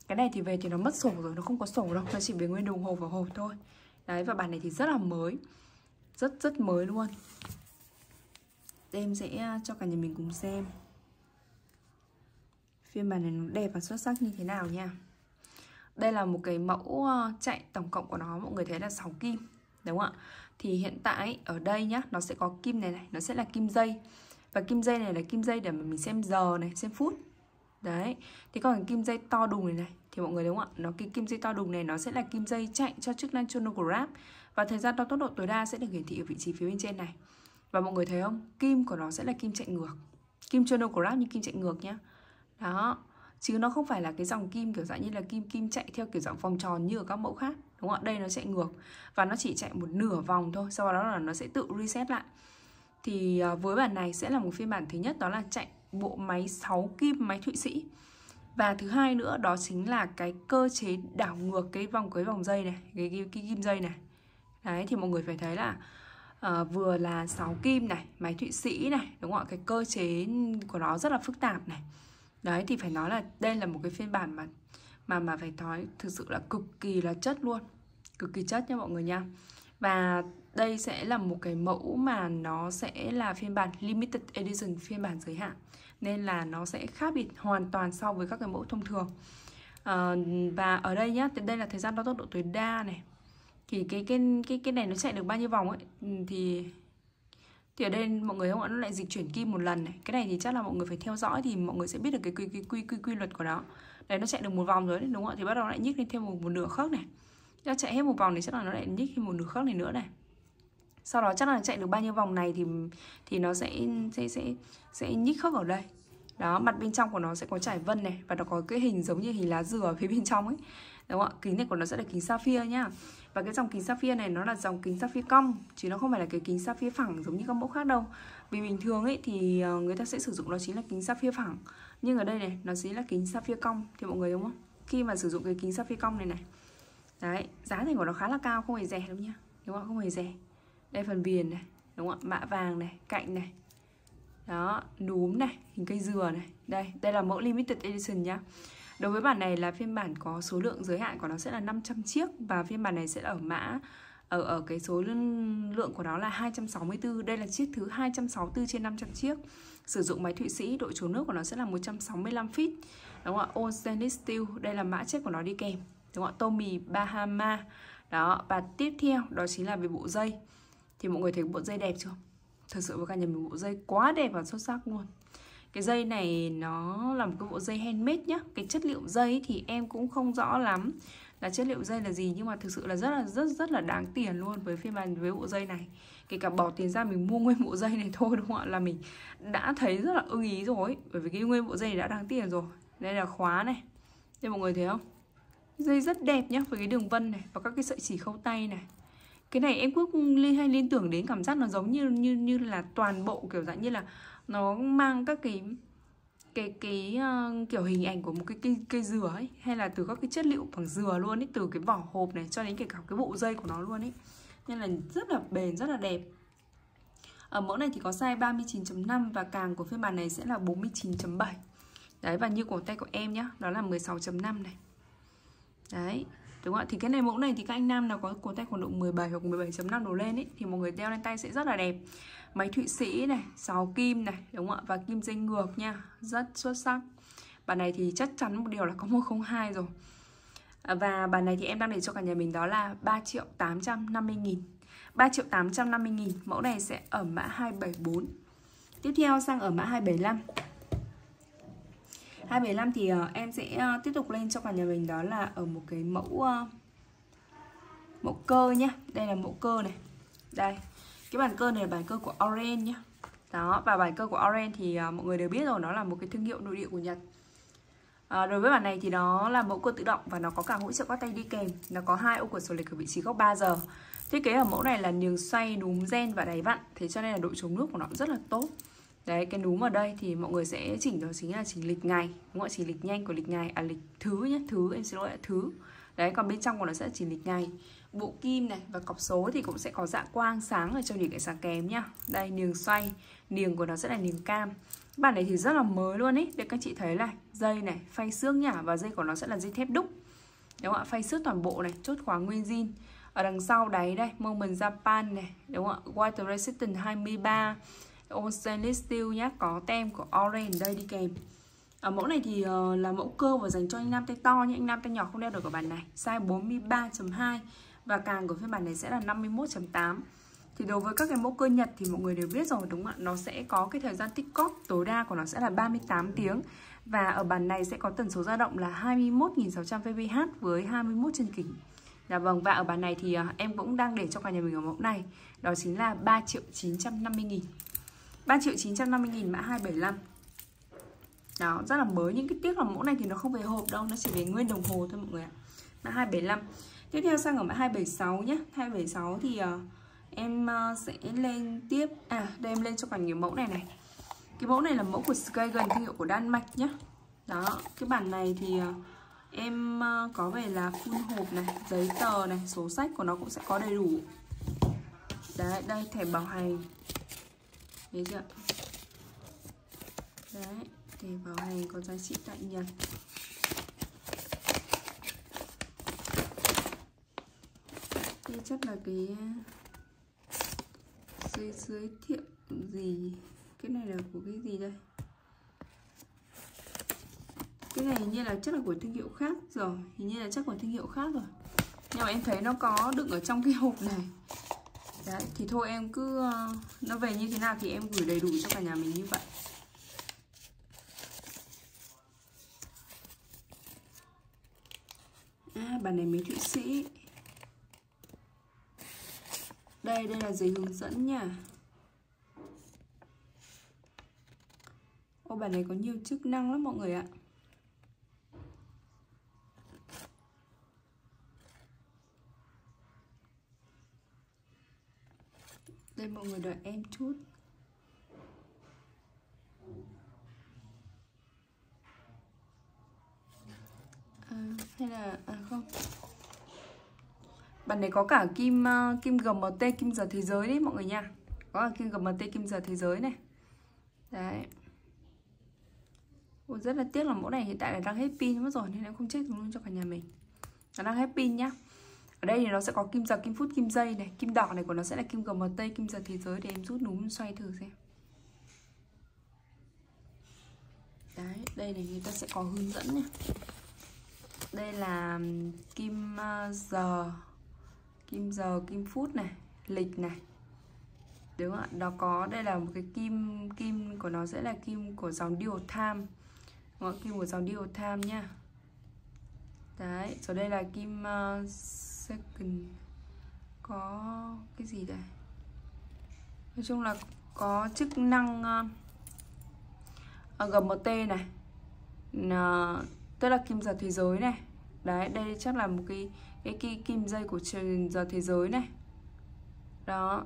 Cái này thì về thì nó mất sổ rồi, nó không có sổ đâu, nó chỉ về nguyên đồng hồ và hộp thôi. Đấy, và bản này thì rất là mới. Rất rất mới luôn. Đây em sẽ cho cả nhà mình cùng xem phiên bản này nó đẹp và xuất sắc như thế nào nha. Đây là một cái mẫu chạy tổng cộng của nó, mọi người thấy là sáu kim. Đúng không ạ? Thì hiện tại ở đây nhá, nó sẽ có kim này này, nó sẽ là kim dây. Và kim dây này là kim dây để mà mình xem giờ này, xem phút. Đấy. Thế còn kim dây to đùng này này thì mọi người đúng không ạ? Nó cái kim dây to đùng này nó sẽ là kim dây chạy cho chức năng chronograph, và thời gian đo tốc độ tối đa sẽ được hiển thị ở vị trí phía bên trên này. Và mọi người thấy không? Kim của nó sẽ là kim chạy ngược. Kim chronograph như kim chạy ngược nhá. Đó, chứ nó không phải là cái dòng kim kiểu dạng như là kim kim chạy theo kiểu dạng vòng tròn như ở các mẫu khác. Đúng không ạ? Đây nó chạy ngược và nó chỉ chạy một nửa vòng thôi, sau đó là nó sẽ tự reset lại. Thì với bản này sẽ là một phiên bản thứ nhất, đó là chạy bộ máy sáu kim, máy Thụy Sĩ. Và thứ hai nữa đó chính là cái cơ chế đảo ngược cái vòng cái vòng dây này, cái, cái, cái kim dây này. Đấy, thì mọi người phải thấy là à, vừa là sáu kim này, máy Thụy Sĩ này, đúng không ạ? Cái cơ chế của nó rất là phức tạp này. Đấy, thì phải nói là đây là một cái phiên bản mà mà mà phải nói thực sự là cực kỳ là chất luôn. Cực kỳ chất nha mọi người nha. Và đây sẽ là một cái mẫu mà nó sẽ là phiên bản limited edition, phiên bản giới hạn. Nên là nó sẽ khác biệt hoàn toàn so với các cái mẫu thông thường. à, Và ở đây nhá, đây là thời gian đo tốc độ tối đa này. Thì cái cái cái cái này nó chạy được bao nhiêu vòng ấy, Thì thì ở đây mọi người không ạ, nó lại dịch chuyển kim một lần này. Cái này thì chắc là mọi người phải theo dõi thì mọi người sẽ biết được cái quy quy quy quy, quy luật của nó. Đấy, nó chạy được một vòng rồi đấy, đúng không ạ? Thì bắt đầu lại nhích lên thêm một, một nửa khớp này. Nó chạy hết một vòng thì chắc là nó lại nhích thêm một nửa khớp này nữa này. Sau đó chắc là chạy được bao nhiêu vòng này thì thì nó sẽ sẽ sẽ sẽ nhích khớp ở đây. Đó, mặt bên trong của nó sẽ có trải vân này, và nó có cái hình giống như hình lá dừa ở phía bên trong ấy. Đúng không ạ? Kính này của nó sẽ là kính sapphire nhá. Và cái dòng kính sapphire này nó là dòng kính sapphire cong, chứ nó không phải là cái kính sapphire phẳng giống như các mẫu khác đâu. Vì bình thường ấy thì người ta sẽ sử dụng nó chính là kính sapphire phẳng. Nhưng ở đây này, nó chính là kính sapphire cong thì mọi người đúng không? Khi mà sử dụng cái kính sapphire cong này này. Đấy, giá thành của nó khá là cao, không hề rẻ đâu nhá. Đúng không? Không hề rẻ. Đây phần viền này, đúng không ạ? Mạ vàng này, cạnh này. Đó, núm này, hình cây dừa này. Đây, đây là mẫu limited edition nhá. Đối với bản này là phiên bản có số lượng giới hạn của nó sẽ là năm trăm chiếc, và phiên bản này sẽ ở mã ở ở cái số lượng của nó là hai trăm sáu mươi tư. Đây là chiếc thứ hai trăm sáu mươi tư trên năm trăm chiếc. Sử dụng máy Thụy Sĩ, độ trốn nước của nó sẽ là một trăm sáu mươi lăm feet. Đúng không ạ? All stainless steel, đây là mã chiếc của nó đi kèm. Đúng không ạ? Tommy Bahama. Đó, và tiếp theo đó chính là về bộ dây. Thì mọi người thấy bộ dây đẹp chưa? Thật sự với cả nhà mình bộ dây quá đẹp và xuất sắc luôn. Cái dây này nó là một cái bộ dây handmade nhá. Cái chất liệu dây thì em cũng không rõ lắm là chất liệu dây là gì, nhưng mà thực sự là rất là rất rất là đáng tiền luôn với phiên bản với bộ dây này. Kể cả bỏ tiền ra mình mua nguyên bộ dây này thôi, đúng không ạ, là mình đã thấy rất là ưng ý rồi, bởi vì cái nguyên bộ dây này đã đáng tiền rồi. Đây là khóa này. Đây mọi người thấy không? Dây rất đẹp nhá, với cái đường vân này và các cái sợi chỉ khâu tay này. Cái này em cũng liên hay liên tưởng đến cảm giác nó giống như như như là toàn bộ kiểu dạng như là nó mang các cái cái cái uh, kiểu hình ảnh của một cái cây cây dừa ấy, hay là từ các cái chất liệu bằng dừa luôn ấy, từ cái vỏ hộp này cho đến kể cả cái bộ dây của nó luôn ấy. Nên là rất là bền, rất là đẹp. Ở mẫu này thì có size ba mươi chín chấm năm và càng của phiên bản này sẽ là bốn mươi chín chấm bảy. Đấy, và như cổ tay của em nhá, đó là mười sáu chấm năm này. Đấy. Đúng không ạ? Thì cái này mẫu này thì các anh nam nào có cổ tay khoảng độ mười bảy hoặc mười bảy chấm năm đổ lên ấy thì mọi người đeo lên tay sẽ rất là đẹp. Máy Thụy Sĩ này, sáu kim này, đúng không ạ? Và kim dây ngược nha, rất xuất sắc. Bản này thì chắc chắn một điều là có một không hai rồi. Và bản này thì em đang để cho cả nhà mình đó là ba triệu tám trăm năm mươi nghìn. ba triệu tám trăm năm mươi nghìn, mẫu này sẽ ở mã hai bảy bốn. Tiếp theo sang ở mã hai bảy lăm. hai bảy lăm thì uh, em sẽ uh, tiếp tục lên cho cả nhà mình đó là ở một cái mẫu uh, mẫu cơ nhá. Đây là mẫu cơ này. Đây. Cái bản cơ này là bản cơ của Orange nhá. Đó, và bản cơ của Orange thì uh, mọi người đều biết rồi, nó là một cái thương hiệu nội địa của Nhật. À, đối với bản này thì nó là mẫu cơ tự động và nó có cả hỗ trợ các tay đi kèm. Nó có hai ô cửa sổ lệch ở vị trí góc ba giờ. Thiết kế ở mẫu này là niềng xoay, núm gen và đáy vặn, thế cho nên là độ chống nước của nó rất là tốt. Đấy, cái núm ở đây thì mọi người sẽ chỉnh đó chính là chỉnh lịch ngày, đúng không ạ? Chỉnh lịch nhanh của lịch ngày, à lịch thứ nhé, thứ, em xin lỗi ạ, thứ. Đấy, còn bên trong của nó sẽ chỉnh lịch ngày. Bộ kim này và cọc số thì cũng sẽ có dạng quang sáng ở trong những cái sáng kém nhá. Đây, niềng xoay, niềng của nó sẽ là niềng cam. Bản này thì rất là mới luôn ấy, để các chị thấy này, dây này, phay xước nhá, và dây của nó sẽ là dây thép đúc. Đúng không ạ? Phay xước toàn bộ này, chốt khóa nguyên zin. Ở đằng sau đáy đây, Moment Japan này, đúng không ạ? Water Resistant hai mươi ba. All stainless steel nhá, có tem của Orange đây đi kèm. Ở mẫu này thì uh, là mẫu cơ và dành cho anh nam tay to nhá, anh nam tay nhỏ không đeo được ở bản này. Size bốn mươi ba chấm hai và càng của phiên bản này sẽ là năm mươi mốt chấm tám. Thì đối với các cái mẫu cơ Nhật thì mọi người đều biết rồi, đúng không ạ? Nó sẽ có cái thời gian tích cóp tối đa của nó sẽ là ba mươi tám tiếng. Và ở bản này sẽ có tần số dao động là hai mươi mốt nghìn sáu trăm vê pê hát với hai mươi mốt chân kính. Dạ vâng, và ở bản này thì uh, em cũng đang để cho cả nhà mình ở mẫu này. Đó chính là ba triệu chín trăm năm mươi nghìn. ba triệu chín trăm năm mươi nghìn mã hai bảy lăm. Đó, rất là mới. Những cái tiếc là mẫu này thì nó không về hộp đâu, nó chỉ về nguyên đồng hồ thôi mọi người ạ. Mã hai bảy lăm. Tiếp theo sang ở mã hai bảy sáu nhé. Hai bảy sáu thì uh, em uh, sẽ lên tiếp. À, đây em lên cho cả nhiều mẫu này này. Cái mẫu này là mẫu của Skagen, thương hiệu của Đan Mạch nhé. Đó, cái bản này thì uh, em uh, có về là full hộp này, giấy tờ này, số sách của nó cũng sẽ có đầy đủ. Đấy, đây thẻ bảo hành. Đấy chưa? Đấy, thì bảo hành có giá trị tại Nhật. Đây chắc là cái giới, giới thiệu gì. Cái này là của cái gì đây? Cái này hình như là chắc là của thương hiệu khác rồi. Hình như là chắc của thương hiệu khác rồi. Nhưng mà em thấy nó có đựng ở trong cái hộp này. Đấy, thì thôi em cứ uh, nó về như thế nào thì em gửi đầy đủ cho cả nhà mình như vậy. À, bản này mấy Thụy Sĩ. Đây, đây là giấy hướng dẫn nha. Ô, bản này có nhiều chức năng lắm mọi người ạ. Đây mọi người đợi em chút. À, hay là à không. Bản này có cả kim uh, kim giê em tê, kim giờ thế giới đấy mọi người nha. Có cả kim giê em tê, kim giờ thế giới này. Đấy. Ôi, rất là tiếc là mẫu này hiện tại là đang hết pin mất rồi nên em không check luôn cho cả nhà mình. Nó đang hết pin nhá. Ở đây thì nó sẽ có kim giờ, kim phút, kim giây này. Kim đỏ này của nó sẽ là kim giê em tê, kim giờ thế giới. Để em rút núm xoay thử xem. Đấy, đây này người ta sẽ có hướng dẫn này. Đây là kim giờ, kim giờ, kim phút này, lịch này. Đúng ạ, nó có, đây là một cái kim, kim của nó sẽ là kim của dòng Dual Time. Mọi kim của dòng Dual Time nha. Đấy, rồi đây là kim uh, second. Có cái gì đây? Nói chung là có chức năng uh, giê em tê này. N, tức là kim giờ thế giới này. Đấy, đây chắc là một cái cái, cái kim dây của giờ thế giới này. Đó.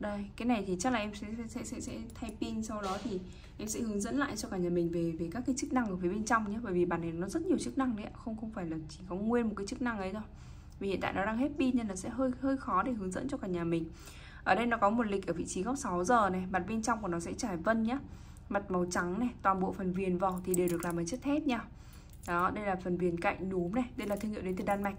Đây, cái này thì chắc là em sẽ sẽ sẽ, sẽ thay pin, sau đó thì em sẽ hướng dẫn lại cho cả nhà mình về về các cái chức năng ở phía bên trong nhé, bởi vì bản này nó rất nhiều chức năng đấy ạ, không không phải là chỉ có nguyên một cái chức năng ấy đâu. Vì hiện tại nó đang hết pin nên là sẽ hơi hơi khó để hướng dẫn cho cả nhà mình. Ở đây nó có một lịch ở vị trí góc sáu giờ này, mặt bên trong của nó sẽ trải vân nhé. Mặt màu trắng này, toàn bộ phần viền vỏ thì đều được làm bằng chất thép nha. Đó, đây là phần viền cạnh núm này, đây là thương hiệu đến từ Đan Mạch.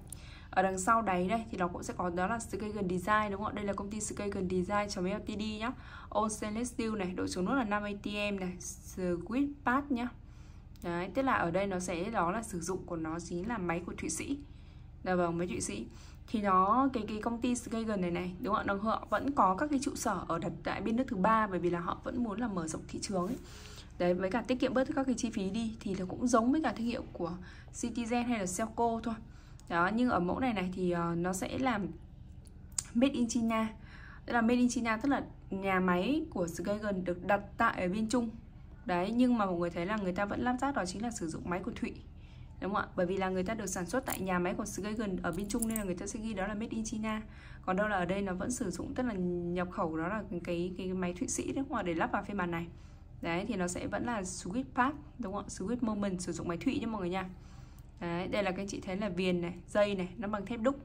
Ở đằng sau đáy đây thì nó cũng sẽ có, đó là Skagen Design đúng không ạ? Đây là công ty Skagen Design cho lờ tê đê nhá. All Stainless Steel này, độ chống nước là năm A T M này, Squid Pad nhá. Đấy, tức là ở đây nó sẽ, đó là sử dụng của nó chính là máy của Thụy Sĩ. Là vâng, máy Thụy Sĩ. Thì nó cái cái công ty Skagen này này, đúng không ạ? Họ vẫn có các cái trụ sở ở đặt tại bên nước thứ ba, bởi vì là họ vẫn muốn là mở rộng thị trường ấy. Đấy, với cả tiết kiệm bớt các cái chi phí đi thì nó cũng giống với cả thương hiệu của Citizen hay là Seiko thôi. Đó, nhưng ở mẫu này này thì uh, nó sẽ làm made in China. Tức là made in China tức là nhà máy của Skagen được đặt tại ở bên Trung. Đấy, nhưng mà mọi người thấy là người ta vẫn lắp ráp, đó chính là sử dụng máy của Thụy. Đúng không ạ? Bởi vì là người ta được sản xuất tại nhà máy của Skagen ở bên Trung nên là người ta sẽ ghi đó là made in China. Còn đâu là ở đây nó vẫn sử dụng, tức là nhập khẩu, đó là cái cái máy Thụy Sĩ đấy mà để lắp vào phiên bản này. Đấy thì nó sẽ vẫn là Swiss Pack, đúng không ạ? Swiss Moment sử dụng máy Thụy nha mọi người nha. Đấy, đây là các chị thấy là viền này, dây này, nó bằng thép đúc.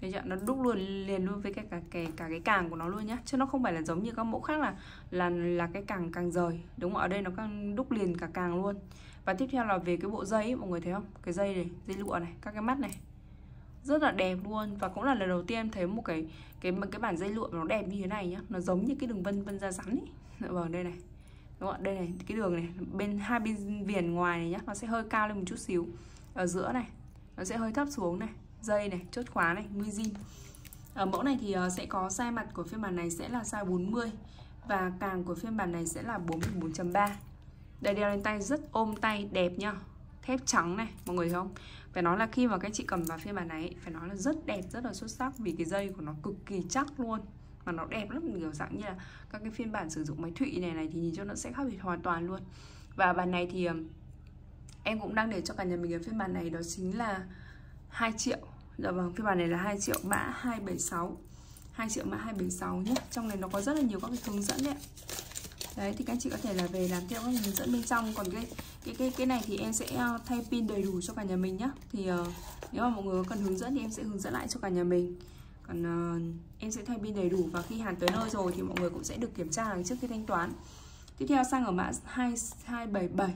Đấy, nó đúc luôn liền luôn với cả, cả, cả, cả cái càng của nó luôn nhá. Chứ nó không phải là giống như các mẫu khác là là là cái càng càng rời. Đúng không? Ở đây nó càng đúc liền cả càng luôn. Và tiếp theo là về cái bộ dây ấy, mọi người thấy không? Cái dây này, dây lụa này, các cái mắt này. Rất là đẹp luôn, và cũng là lần đầu tiên em thấy một cái cái cái bản dây lụa nó đẹp như thế này nhá. Nó giống như cái đường vân vân da rắn ấy. Ở đây này. Đúng không? Đây này, cái đường này, bên hai bên viền ngoài này nhá, nó sẽ hơi cao lên một chút xíu. Ở giữa này, nó sẽ hơi thấp xuống này. Dây này, chốt khóa này, nguy zin. Ở mẫu này thì sẽ có size mặt của phiên bản này sẽ là size bốn mươi. Và càng của phiên bản này sẽ là bốn mươi bốn chấm ba. Đây, đeo lên tay rất ôm tay, đẹp nhá. Thép trắng này, mọi người thấy không? Phải nói là khi mà các chị cầm vào phiên bản này, phải nói là rất đẹp, rất là xuất sắc. Vì cái dây của nó cực kỳ chắc luôn. Mà nó đẹp lắm, kiểu dạng như là các cái phiên bản sử dụng máy Thụy này này thì nhìn cho nó sẽ khác biệt hoàn toàn luôn. Và bản này thì... em cũng đang để cho cả nhà mình ở phiên bản này, đó chính là hai triệu. Dạ vâng, phiên bản này là hai triệu mã hai bảy sáu. hai triệu mã hai bảy sáu nhé. Trong này nó có rất là nhiều các cái hướng dẫn đấy. Đấy thì các chị có thể là về làm theo các hướng dẫn bên trong. Còn cái cái cái cái này thì em sẽ thay pin đầy đủ cho cả nhà mình nhé. Thì uh, nếu mà mọi người cần hướng dẫn thì em sẽ hướng dẫn lại cho cả nhà mình. Còn uh, em sẽ thay pin đầy đủ, và khi hàng tới nơi rồi thì mọi người cũng sẽ được kiểm tra hàng trước khi thanh toán. Tiếp theo sang ở mã hai hai bảy bảy.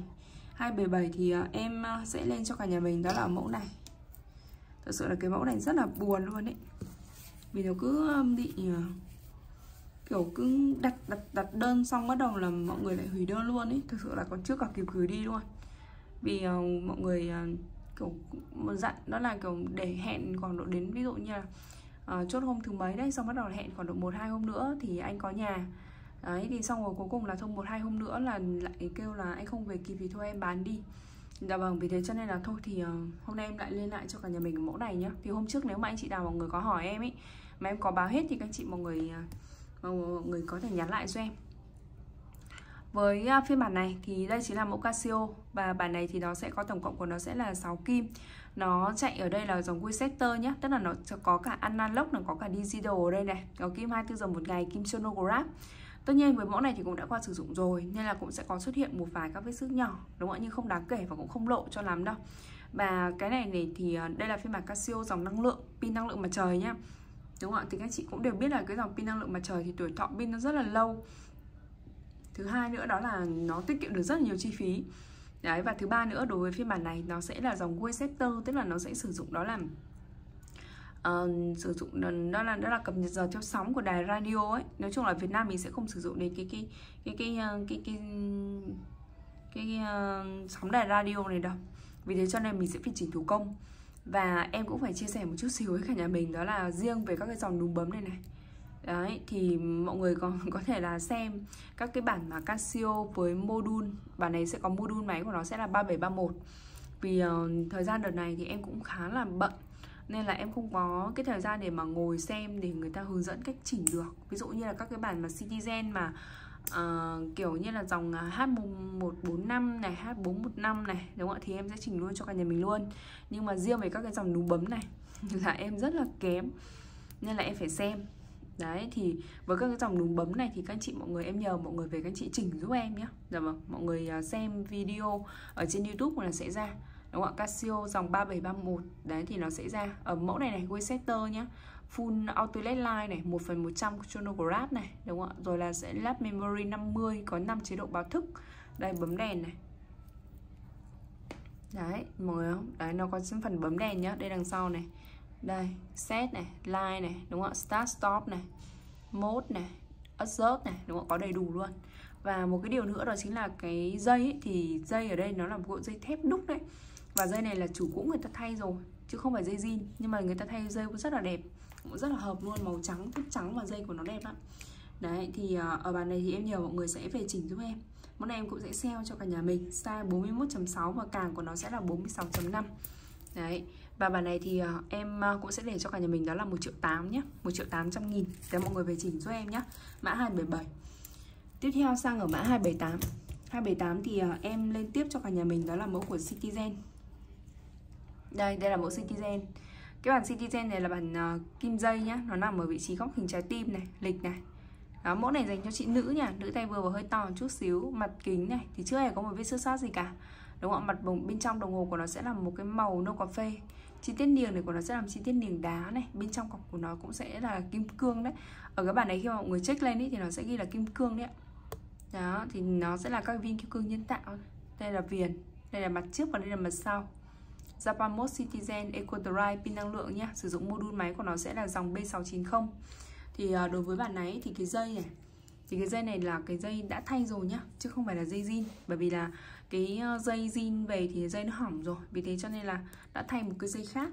hai bảy bảy thì em sẽ lên cho cả nhà mình, đó là mẫu này. Thật sự là cái mẫu này rất là buồn luôn ấy. Vì nó cứ bị kiểu cứ đặt đặt đặt đơn xong bắt đầu là mọi người lại hủy đơn luôn ấy. Thực sự là còn chưa cả kịp gửi đi luôn. Vì mọi người kiểu một dặn đó là kiểu để hẹn còn độ đến, ví dụ như là uh, chốt hôm thứ mấy đấy, xong bắt đầu hẹn còn độ một hai hôm nữa thì anh có nhà. Đấy thì xong rồi cuối cùng là thông một hai hôm nữa là lại kêu là anh không về kịp thì thôi em bán đi. Dạ vâng, vì thế cho nên là thôi thì uh, hôm nay em lại lên lại cho cả nhà mình mẫu này nhá. Thì hôm trước nếu mà anh chị nào mọi người có hỏi em ấy mà em có báo hết thì các chị mọi người uh, mọi người có thể nhắn lại cho em. Với phiên bản này thì đây chính là mẫu Casio, và bản này thì nó sẽ có tổng cộng của nó sẽ là sáu kim. Nó chạy ở đây là dòng Quixector nhé, tức là nó có cả analog, nó có cả digital ở đây này, có kim hai mươi tư giờ một ngày, kim sonograph. Tất nhiên với mẫu này thì cũng đã qua sử dụng rồi nên là cũng sẽ có xuất hiện một vài các vết xước nhỏ, đúng không ạ, nhưng không đáng kể và cũng không lộ cho lắm đâu. Và cái này này thì đây là phiên bản Casio dòng năng lượng, pin năng lượng mặt trời nhá. Đúng không ạ, thì các chị cũng đều biết là cái dòng pin năng lượng mặt trời thì tuổi thọ pin nó rất là lâu. Thứ hai nữa đó là nó tiết kiệm được rất là nhiều chi phí. Đấy, và thứ ba nữa đối với phiên bản này nó sẽ là dòng Guenther, tức là nó sẽ sử dụng đó là uh, sử dụng đó là đó là cập nhật giờ theo sóng của đài radio ấy. Nói chung là Việt Nam mình sẽ không sử dụng đến cái cái cái cái cái cái, cái, cái uh, sóng đài radio này đâu. Vì thế cho nên mình sẽ phải chỉnh thủ công. Và em cũng phải chia sẻ một chút xíu với cả nhà mình, đó là riêng về các cái dòng núm bấm này này. Đấy, thì mọi người có, có thể là xem các cái bản mà Casio với module. Bản này sẽ có module máy của nó sẽ là ba bảy ba một. Vì uh, thời gian đợt này thì em cũng khá là bận nên là em không có cái thời gian để mà ngồi xem để người ta hướng dẫn cách chỉnh được. Ví dụ như là các cái bản mà Citizen mà uh, kiểu như là dòng H một bốn năm này, H bốn một năm này, đúng không ạ, thì em sẽ chỉnh luôn cho cả nhà mình luôn. Nhưng mà riêng về các cái dòng núm bấm này là em rất là kém nên là em phải xem. Đấy, thì với các cái dòng núm bấm này thì các chị mọi người, em nhờ mọi người về các chị chỉnh giúp em nhé. Dạ vâng, mọi người xem video ở trên YouTube là sẽ ra, đúng không ạ, Casio dòng ba bảy ba một. Đấy thì nó sẽ ra ở mẫu này này, Guenther nhá, full outlet line này, một phần một trăm chronograph này, đúng không ạ. Rồi là sẽ lap memory năm mươi, có năm chế độ báo thức. Đây, bấm đèn này. Đấy, mọi người không? Đấy, nó có phần bấm đèn nhá, đây đằng sau này. Đây, set này, line này, đúng không ạ, start stop này, mode này, assert này, đúng không ạ, có đầy đủ luôn. Và một cái điều nữa đó chính là cái dây ấy, thì dây ở đây nó là một bộ dây thép đúc đấy. Và dây này là chủ cũ người ta thay rồi chứ không phải dây zin, nhưng mà người ta thay dây cũng rất là đẹp, cũng rất là hợp luôn, màu trắng, thức trắng và dây của nó đẹp lắm. Đấy, thì ở bàn này thì em nhờ mọi người sẽ về chỉnh giúp em. Món này em cũng sẽ sale cho cả nhà mình, size bốn mươi mốt chấm sáu và càng của nó sẽ là bốn mươi sáu chấm năm. Đấy, và bản này thì em cũng sẽ để cho cả nhà mình đó là một triệu tám nhé, một triệu tám trăm nghìn. Để mọi người về chỉnh giúp em nhé. Mã hai bảy bảy. Tiếp theo sang ở mã hai bảy tám. Hai bảy tám thì em lên tiếp cho cả nhà mình đó là mẫu của Citizen. Đây, đây là mẫu Citizen. Cái bản Citizen này là bản kim dây nhá, nó nằm ở vị trí góc hình trái tim này, lịch này. Đó, mẫu này dành cho chị nữ nhá, nữ tay vừa và hơi to một chút xíu. Mặt kính này thì chưa hề có một vết xước xát gì cả, đúng không? Mặt bên trong đồng hồ của nó sẽ là một cái màu nâu cà phê. Chi tiết niềng này của nó sẽ làm chi tiết niềng đá này. Bên trong cọc của nó cũng sẽ là kim cương đấy. Ở cái bản này khi mà mọi người check lên ý, thì nó sẽ ghi là kim cương đấy ạ. Đó, thì nó sẽ là các viên kim cương nhân tạo. Đây là viền, đây là mặt trước và đây là mặt sau. Japan Mode Citizen Eco Drive, pin năng lượng nhé. Sử dụng module máy của nó sẽ là dòng B sáu chín không. Thì đối với bản này thì cái dây này, thì cái dây này là cái dây đã thay rồi nhá, chứ không phải là dây zin. Bởi vì là cái dây zin về thì dây nó hỏng rồi, vì thế cho nên là đã thay một cái dây khác.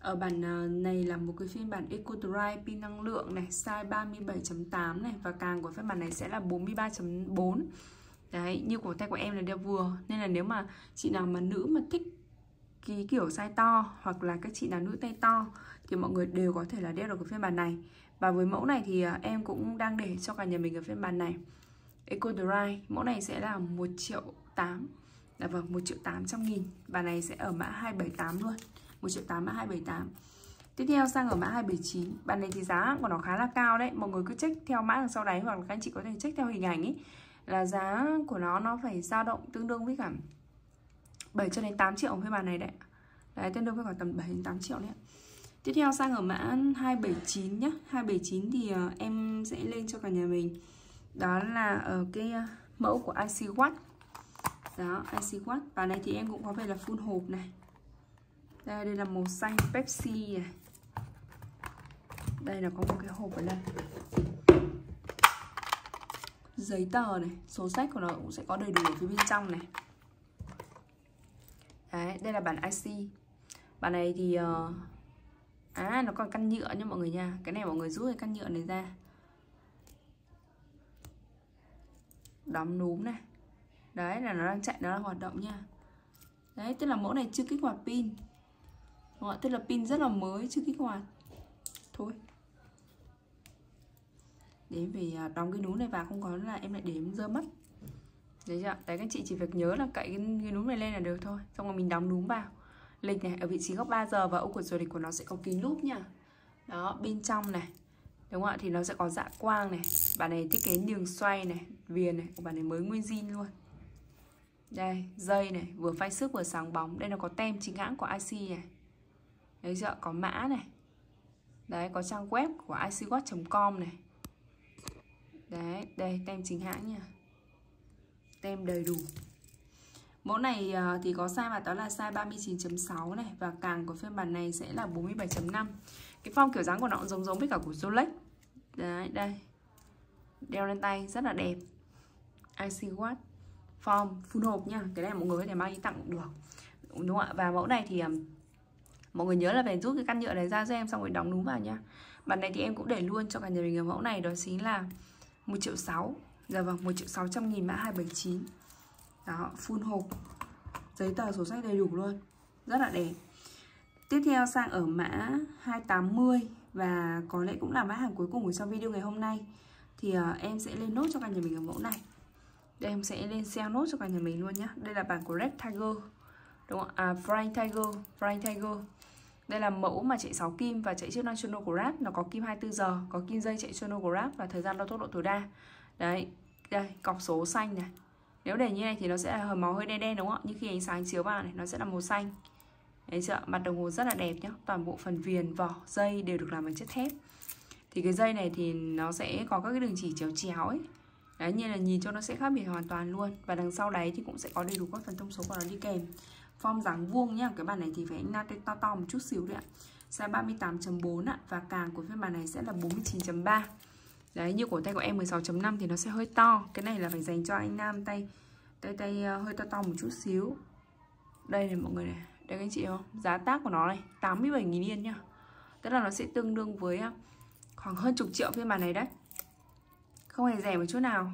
Ở bản này là một cái phiên bản Eco Drive, pin năng lượng này, size ba mươi bảy chấm tám này. Và càng của phiên bản này sẽ là bốn mươi ba chấm bốn. Đấy, như cổ tay của em là đeo vừa. Nên là nếu mà chị nào mà nữ mà thích cái kiểu size to, hoặc là các chị nào nữ tay to, thì mọi người đều có thể là đeo được cái phiên bản này. Và với mẫu này thì em cũng đang để cho cả nhà mình ở phiên bản này, Eco Drive. Mẫu này sẽ là một triệu tám. Dạ vâng, một triệu tám trăm nghìn. Bản này sẽ ở mã hai bảy tám luôn, một triệu tám mã hai bảy tám. Tiếp theo sang ở mã hai bảy chín. Bản này thì giá của nó khá là cao đấy. Mọi người cứ check theo mã đằng sau đấy, hoặc là các anh chị có thể check theo hình ảnh ấy, là giá của nó nó phải dao động tương đương với cả bảy cho đến tám triệu với bản này đấy. Đấy, tương đương với khoảng tầm bảy đến tám triệu đấy. Tiếp theo sang ở mã hai bảy chín nhé. Hai bảy chín thì uh, em sẽ lên cho cả nhà mình đó là ở cái uh, mẫu của ICWatt. Đó, ICWatt. Và này thì em cũng có vẻ là full hộp này. Đây, đây là màu xanh Pepsi này. Đây là có một cái hộp ở đây, giấy tờ này, số sách của nó cũng sẽ có đầy đủ ở phía bên trong này. Đấy, đây là bản i xê. Bản này thì uh, À, nó còn căn nhựa nha mọi người nha. Cái này mọi người rút cái căn nhựa này ra, đóng núm này. Đấy, là nó đang chạy, nó đang hoạt động nha. Đấy, tức là mẫu này chưa kích hoạt pin. Đúng không? Tức là pin rất là mới, chưa kích hoạt. Thôi, để về đóng cái núm này vào, không có là em lại để em rơi mất. Đấy chưa? Đấy, các chị chỉ việc nhớ là cậy cái, cái núm này lên là được thôi. Xong rồi mình đóng núm vào. Lịch này ở vị trí góc ba giờ và ô của rồi lịch của nó sẽ có kính lúp nha. Đó, bên trong này, đúng không ạ? Thì nó sẽ có dạ quang này. Bản này thiết kế đường xoay này, viền này. Bản này mới nguyên zin luôn. Đây, dây này, vừa phai sức vừa sáng bóng. Đây nó có tem chính hãng của i xê này. Đấy chưa? Có mã này. Đấy, có trang web của i c watt chấm com này. Đấy, đây, tem chính hãng nha. Tem đầy đủ. Mẫu này thì có size mà đó là size ba mươi chín chấm sáu này. Và càng của phiên bản này sẽ là bốn mươi bảy chấm năm. Cái form kiểu dáng của nó cũng giống giống với cả của Rolex. Đấy, đây. Đeo lên tay rất là đẹp. i c watt form full hộp nha. Cái này mọi người có thể mang đi tặng cũng được, đúng không ạ? Và mẫu này thì mọi người nhớ là phải rút cái căn nhựa này ra cho em, xong rồi đóng núm vào nha. Bản này thì em cũng để luôn cho cả nhà mình ở mẫu này. Đó chính là một triệu sáu. Dạ vâng, một triệu sáu trăm nghìn, mã hai bảy chín. Đó, full hộp. Giấy tờ sổ sách đầy đủ luôn. Rất là đẹp. Tiếp theo sang ở mã hai tám mươi. Và có lẽ cũng là mã hàng cuối cùng của trong video ngày hôm nay. Thì uh, em sẽ lên nốt cho cả nhà mình ở mẫu này. Đây, em sẽ lên sale nốt cho cả nhà mình luôn nhé. Đây là bản của Red Tiger, đúng không? À, Prime Tiger, Prime Tiger. Đây là mẫu mà chạy sáu kim và chạy chiếc national của Grab. Nó có kim hai mươi tư giờ, có kim dây chạy national của Grab và thời gian đo tốc độ tối đa. Đấy, đây, cọc số xanh này. Nếu để như này thì nó sẽ là màu hơi đen đen, đúng không? Nhưng khi ánh sáng chiếu vào này, nó sẽ là màu xanh. Đấy chưa? Mặt đồng hồ rất là đẹp nhá. Toàn bộ phần viền, vỏ, dây đều được làm bằng chất thép. Thì cái dây này thì nó sẽ có các cái đường chỉ chéo chéo ấy. Đấy, như là nhìn cho nó sẽ khác biệt hoàn toàn luôn. Và đằng sau đấy thì cũng sẽ có đầy đủ các phần thông số của nó đi kèm. Form dáng vuông nhá. Cái bản này thì phải anh to to một chút xíu đấy ạ. Size ba mươi tám chấm bốn ạ. Và càng của phiên bản này sẽ là bốn mươi chín chấm ba. Đấy, như cổ tay của em mười sáu chấm năm thì nó sẽ hơi to. Cái này là phải dành cho anh nam tay tay tay hơi to to một chút xíu. Đây này mọi người này. Đây các anh chị không? Giá tác của nó này tám mươi bảy nghìn yên nhá. Tức là nó sẽ tương đương với khoảng hơn chục triệu phiên bản này đấy. Không hề rẻ một chút nào,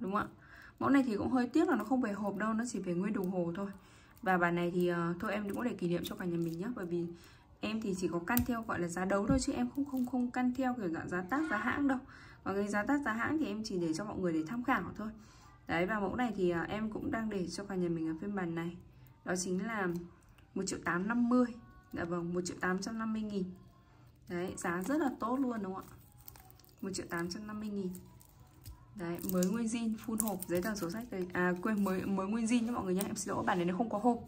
đúng không ạ? Mẫu này thì cũng hơi tiếc là nó không về hộp đâu. Nó chỉ về nguyên đồng hồ thôi. Và bản này thì uh, thôi em cũng để kỷ niệm cho cả nhà mình nhé. Bởi vì em thì chỉ có căn theo gọi là giá đấu thôi, chứ em không không không căn theo kiểu dạng giá tác giá hãng đâu. Còn cái giá tác giá hãng thì em chỉ để cho mọi người để tham khảo thôi. Đấy, và mẫu này thì uh, em cũng đang để cho cả nhà mình ở phiên bản này. Đó chính là một triệu tám trăm năm mươi. Dạ vâng, một triệu tám trăm năm mươi nghìn. Đấy, giá rất là tốt luôn đúng không ạ? một triệu tám trăm năm mươi nghìn. Đấy, mới nguyên zin, full hộp, giấy tờ sổ sách đây. À quên, mới mới nguyên zin cho mọi người nhé. Em xin lỗi, bản này nó không có hộp.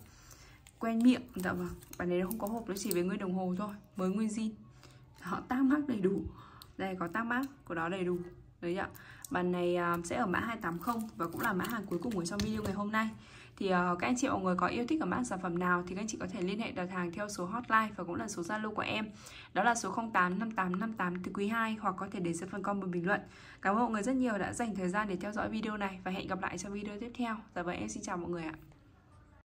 Quen miệng, dạ vâng. Bản này nó không có hộp, nó chỉ về nguyên đồng hồ thôi. Mới nguyên zin. Họ tag mác đầy đủ. Đây có tag mác của nó đầy đủ. Đấy ạ. Bản này uh, sẽ ở mã hai tám mươi và cũng là mã hàng cuối cùng ở trong video ngày hôm nay. Thì uh, các anh chị mọi người có yêu thích ở mã sản phẩm nào thì các anh chị có thể liên hệ đặt hàng theo số hotline và cũng là số Zalo của em. Đó là số không tám năm tám năm tám từ quý hai, hoặc có thể để dưới phần comment một bình luận. Cảm ơn mọi người rất nhiều đã dành thời gian để theo dõi video này và hẹn gặp lại trong video tiếp theo. Dạ vâng, em xin chào mọi người ạ.